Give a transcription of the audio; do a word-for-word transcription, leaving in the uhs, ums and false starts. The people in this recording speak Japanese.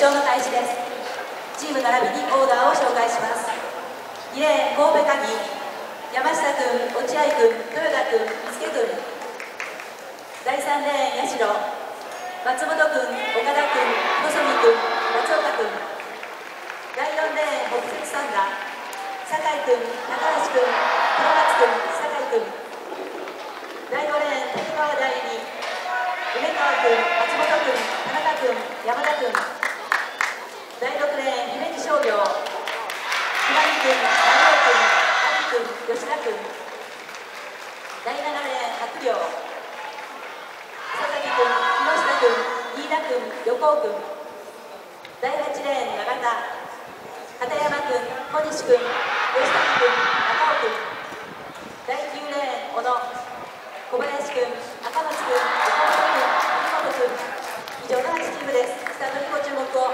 勝の開始です。チーム並びにオーダーを紹介します。にレーン神戸カニ、山下君、落合君、豊田君、助君。だいさんレーン八代、松本君、岡田君、細見君、松岡君。だいよんレーン北関サンダ、酒井君、高橋君、黒松君、酒井君。だいごレーン滝川第二、梅川君、松本君、田中君、山田君。だいろくレーン姫路商業、島根君、長尾君、滝君、吉田君。だいななレーン白陵、佐々木君、木下君、飯田君、横尾君。だいはちレーン永田、片山君、小西君、吉崎君、中尾君。だいきゅうレーン小野、小林君、赤松君、岡本君、秋元君。以上のはちチームです。スタートにご注目を。